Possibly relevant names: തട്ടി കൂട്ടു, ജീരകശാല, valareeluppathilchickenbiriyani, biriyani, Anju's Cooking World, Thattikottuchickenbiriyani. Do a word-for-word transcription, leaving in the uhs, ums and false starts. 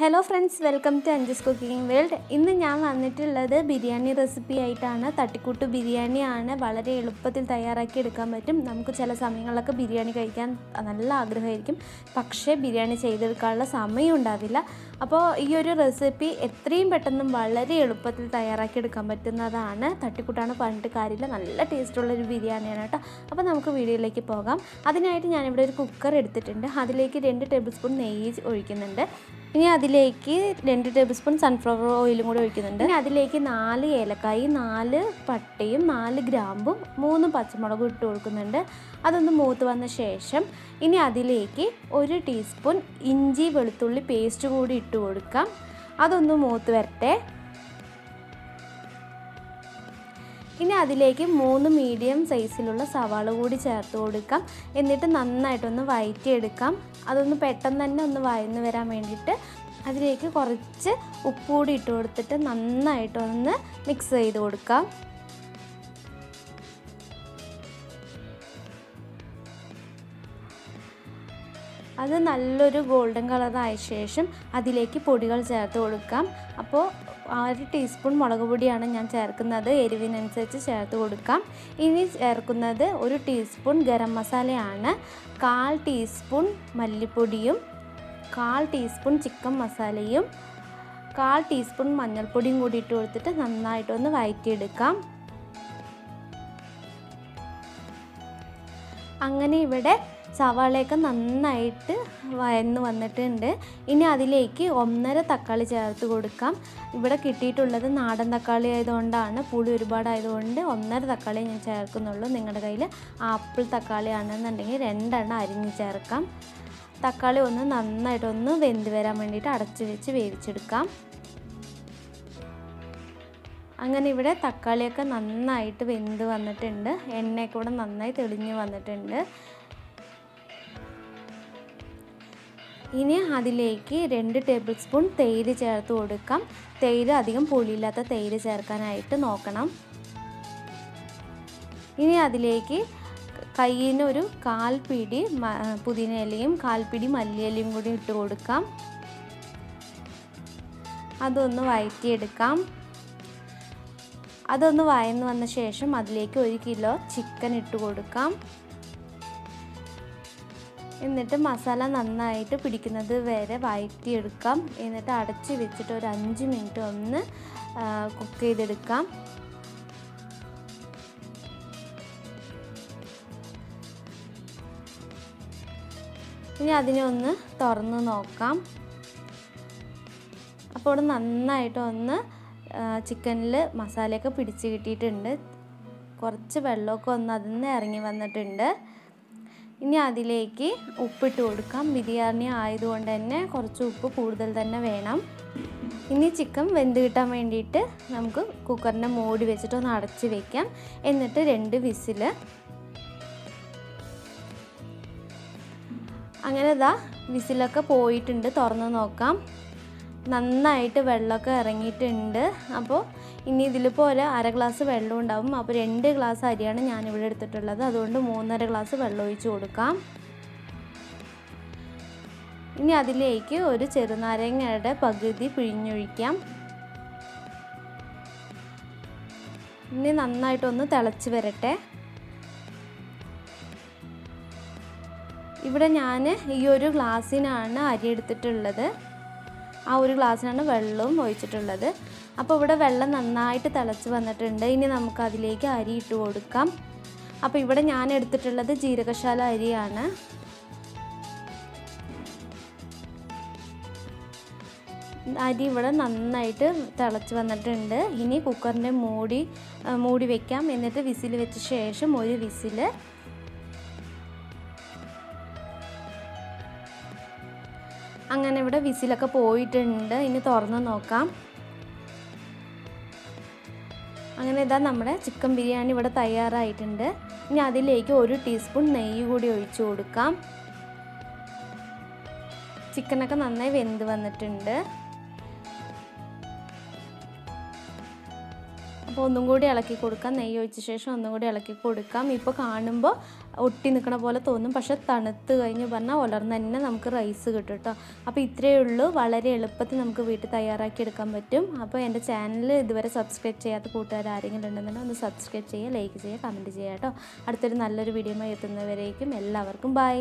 Hello friends, welcome to Anju's Cooking World. ഇന്ന് ഞാൻ വന്നിട്ടുള്ളത് ബിരിയാണി റെസിപ്പി ആയിട്ടാണ്. തട്ടിക്കൂട്ട് ബിരിയാണിയാണ്. വളരെ എളുപ്പത്തിൽ തയ്യാറാക്കി എടുക്കാൻ പറ്റും. നമുക്ക് ചില സമയങ്ങളിലൊക്കെ ബിരിയാണി കഴിക്കാൻ നല്ല ആഗ്രഹമായിരിക്കും. പക്ഷേ ബിരിയാണി ചെയ്തെടുക്കാനുള്ള സമയം ഉണ്ടാവില്ല. അപ്പോൾ ഈ ഒരു റെസിപ്പി എത്രയും പെട്ടെന്ന് വളരെ എളുപ്പത്തിൽ തയ്യാറാക്കി എടുക്കാൻ പറ്റുന്നതാണ്. തട്ടിക്കൂട്ടാണ് പറഞ്ഞിട്ട് കാര്യമില്ല. നല്ല ടേസ്റ്റ് ഉള്ള ഒരു ബിരിയാണിയാണ് കേട്ടോ. അപ്പോൾ നമുക്ക് വീഡിയോയിലേക്ക് പോകാം. അതിനായിട്ട് ഞാൻ ഇവിടെ ഒരു കുക്കർ എടുത്തിട്ടുണ്ട്. അതിലേക്ക് രണ്ട് ടേബിൾ സ്പൂൺ നെയ്യ് ഒഴിക്കുന്നുണ്ട്. ഇനി അതിലേക്ക് രണ്ട് ടേബിൾ സ്പൂൺ സൺഫ്ലവർ ഓയിലും കൂടി ഒഴിക്കുന്നുണ്ട്. ഇനി അതിലേക്ക് നാല് ഏലക്കായി, നാല് പട്ടയും, നാല് ഗ്രാമ്പും, മൂന്ന് പച്ചമുളകും ഇട്ട് കൊടുക്കുന്നുണ്ട്. അതൊന്ന് മൂത്ത് വന്ന ശേഷം ഇനി അതിലേക്ക് ഒരു ടീസ്പൂൺ ഇഞ്ചി വെളുത്തുള്ളി പേസ്റ്റ് കൂടി ഇട്ട് കൊടുക്കാം. അതൊന്ന് മൂത്ത് വരട്ടെ. ഇനി അതിലേക്ക് മൂന്ന് മീഡിയം സൈസിലുള്ള സവാള കൂടി ചേർത്ത് കൊടുക്കാം. എന്നിട്ട് നന്നായിട്ടൊന്ന് വഴറ്റിയെടുക്കാം. അതൊന്ന് പെട്ടെന്ന് തന്നെ ഒന്ന് വഴന്ന് വരാൻ വേണ്ടിയിട്ട് അതിലേക്ക് കുറച്ച് ഉപ്പ് കൂടി ഇട്ട് കൊടുത്തിട്ട് നന്നായിട്ടൊന്ന് മിക്സ് ചെയ്ത് കൊടുക്കാം. അത് നല്ലൊരു ഗോൾഡൻ കളറായ ശേഷം അതിലേക്ക് പൊടികൾ ചേർത്ത് കൊടുക്കാം. അപ്പോൾ ഒരു ടീസ്പൂൺ മുളക് പൊടിയാണ് ഞാൻ ചേർക്കുന്നത്. എരിവിനനുസരിച്ച് ചേർത്ത് കൊടുക്കാം. ഇനി ചേർക്കുന്നത് ഒരു ടീസ്പൂൺ ഗരം മസാലയാണ്. കാൽ ടീസ്പൂൺ മല്ലിപ്പൊടിയും, കാൽ ടീസ്പൂൺ ചിക്കൻ മസാലയും, കാൽ ടീസ്പൂൺ മഞ്ഞൾപ്പൊടിയും കൂടി ഇട്ട് കൊടുത്തിട്ട് നന്നായിട്ടൊന്ന് വഴറ്റിയെടുക്കാം. അങ്ങനെ ഇവിടെ സവാളയൊക്കെ നന്നായിട്ട് വഴന്ന് വന്നിട്ടുണ്ട്. ഇനി അതിലേക്ക് ഒന്നര തക്കാളി ചേർത്ത് കൊടുക്കാം. ഇവിടെ കിട്ടിയിട്ടുള്ളത് നാടൻ തക്കാളി ആയതുകൊണ്ടാണ്. പുളി ഒരുപാടായതുകൊണ്ട് ഒന്നര തക്കാളി ഞാൻ ചേർക്കുന്നുള്ളൂ. നിങ്ങളുടെ കയ്യിൽ ആപ്പിൾ തക്കാളി ആണെന്നുണ്ടെങ്കിൽ രണ്ടെണ്ണം അരിഞ്ഞ് ചേർക്കാം. തക്കാളി ഒന്ന് നന്നായിട്ടൊന്ന് വെന്ത് വരാൻ വേണ്ടിയിട്ട് അടച്ചു വെച്ച് വേവിച്ചെടുക്കാം. അങ്ങനെ ഇവിടെ തക്കാളിയൊക്കെ നന്നായിട്ട് വെന്ത് വന്നിട്ടുണ്ട്. എണ്ണയൊക്കെ ഇവിടെ നന്നായി തെളിഞ്ഞ് വന്നിട്ടുണ്ട്. ഇനി അതിലേക്ക് രണ്ട് ടേബിൾ സ്പൂൺ തൈര് ചേർത്ത് കൊടുക്കാം. തൈര് അധികം പുളിയില്ലാത്ത തൈര് ചേർക്കാനായിട്ട് നോക്കണം. ഇനി അതിലേക്ക് കയ്യിനൊരു കാൽ പിടി പുതിന ഇലയും കാൽ പിടി മല്ലിയിലയും കൂടി ഇട്ട് കൊടുക്കാം. അതൊന്ന് വഴറ്റിയെടുക്കാം. അതൊന്ന് വഴന്ന് വന്ന ശേഷം അതിലേക്ക് ഒരു കിലോ ചിക്കൻ ഇട്ട് കൊടുക്കാം. എന്നിട്ട് മസാല നന്നായിട്ട് പിടിക്കുന്നത് വരെ വഴറ്റിയെടുക്കാം. എന്നിട്ട് അടച്ച് വെച്ചിട്ട് ഒരു അഞ്ച് മിനിറ്റ് ഒന്ന് കുക്ക് ചെയ്തെടുക്കാം. ഇനി അതിനെ ഒന്ന് തുറന്ന് നോക്കാം. അപ്പോൾ നന്നായിട്ടൊന്ന് ചിക്കനിൽ മസാലയൊക്കെ പിടിച്ച് കിട്ടിയിട്ടുണ്ട്. കുറച്ച് വെള്ളമൊക്കെ ഒന്ന് അതിൽ നിന്ന് ഇറങ്ങി വന്നിട്ടുണ്ട്. ഇനി അതിലേക്ക് ഉപ്പിട്ട് കൊടുക്കാം. ബിരിയാണി ആയതുകൊണ്ട് തന്നെ കുറച്ച് ഉപ്പ് കൂടുതൽ തന്നെ വേണം. ഇനി ചിക്കൻ വെന്ത് കിട്ടാൻ വേണ്ടിയിട്ട് നമുക്ക് കുക്കറിൻ്റെ മൂടി വെച്ചിട്ട് ഒന്ന് അടച്ച് വെക്കാം. എന്നിട്ട് രണ്ട് വിസിൽ. അങ്ങനെ ദാ വിസിലൊക്കെ പോയിട്ടുണ്ട്. തുറന്ന് നോക്കാം. നന്നായിട്ട് വെള്ളമൊക്കെ ഇറങ്ങിയിട്ടുണ്ട്. അപ്പോൾ ഇനി ഇതിലിപ്പോൾ ഒരു അര ഗ്ലാസ് വെള്ളം ഉണ്ടാവും. അപ്പോൾ രണ്ട് ഗ്ലാസ് അരിയാണ് ഞാനിവിടെ എടുത്തിട്ടുള്ളത്. അതുകൊണ്ട് മൂന്നര ഗ്ലാസ് വെള്ളം ഒഴിച്ച് കൊടുക്കാം. ഇനി അതിലേക്ക് ഒരു ചെറുനാരങ്ങയുടെ പകുതി പിഴിഞ്ഞൊഴിക്കാം. ഇനി നന്നായിട്ടൊന്ന് തിളച്ച് വരട്ടെ. ഇവിടെ ഞാൻ ഈ ഒരു ഗ്ലാസ്സിനാണ് അരി എടുത്തിട്ടുള്ളത്. ആ ഒരു ഗ്ലാസ്സിനാണ് വെള്ളവും ഒഴിച്ചിട്ടുള്ളത്. അപ്പോൾ ഇവിടെ വെള്ളം നന്നായിട്ട് തിളച്ച് വന്നിട്ടുണ്ട്. ഇനി നമുക്ക് അതിലേക്ക് അരി ഇട്ട് കൊടുക്കാം. അപ്പോൾ ഇവിടെ ഞാൻ എടുത്തിട്ടുള്ളത് ജീരകശാല അരിയാണ്. അരി ഇവിടെ നന്നായിട്ട് തിളച്ച് വന്നിട്ടുണ്ട്. ഇനി കുക്കറിൻ്റെ മൂടി മൂടി വെക്കാം. എന്നിട്ട് വിസിൽ വെച്ച ശേഷം ഒരു വിസിൽ. അങ്ങനെ ഇവിടെ വിസിലൊക്കെ പോയിട്ടുണ്ട്. ഇനി തുറന്ന് നോക്കാം. അങ്ങനെ ഇതാ നമ്മുടെ ചിക്കൻ ബിരിയാണി ഇവിടെ തയ്യാറായിട്ടുണ്ട്. ഇനി അതിലേക്ക് ഒരു ടീസ്പൂൺ നെയ്യ് കൂടി ഒഴിച്ചു കൊടുക്കാം. ചിക്കനൊക്കെ നന്നായി വെന്ത് വന്നിട്ടുണ്ട്. അപ്പോൾ ഒന്നും കൂടി ഇളക്കി കൊടുക്കാം. നെയ്യ് ഒഴിച്ച ശേഷം ഒന്നും കൂടി ഇളക്കി കൊടുക്കാം. ഇപ്പോൾ കാണുമ്പോൾ ഒട്ടി നിൽക്കണ പോലെ തോന്നും, പക്ഷേ തണുത്ത് കഴിഞ്ഞ് പറഞ്ഞാൽ ഉലർന്ന് തന്നെ നമുക്ക് റൈസ് കിട്ടും കേട്ടോ. അപ്പോൾ ഇത്രയേ ഉള്ളൂ, വളരെ എളുപ്പത്തിൽ നമുക്ക് വീട്ടിൽ തയ്യാറാക്കി എടുക്കാൻ പറ്റും. അപ്പോൾ എൻ്റെ ചാനൽ ഇതുവരെ സബ്സ്ക്രൈബ് ചെയ്യാത്ത കൂട്ടുകാർ ആരെങ്കിലും ഉണ്ടെന്നുണ്ടെങ്കിൽ ഒന്ന് സബ്സ്ക്രൈബ് ചെയ്യുക, ലൈക്ക് ചെയ്യുക, കമൻറ്റ് ചെയ്യുക കേട്ടോ. അടുത്തൊരു നല്ലൊരു വീഡിയോമായി എത്തുന്നവരേക്കും എല്ലാവർക്കും ബൈ.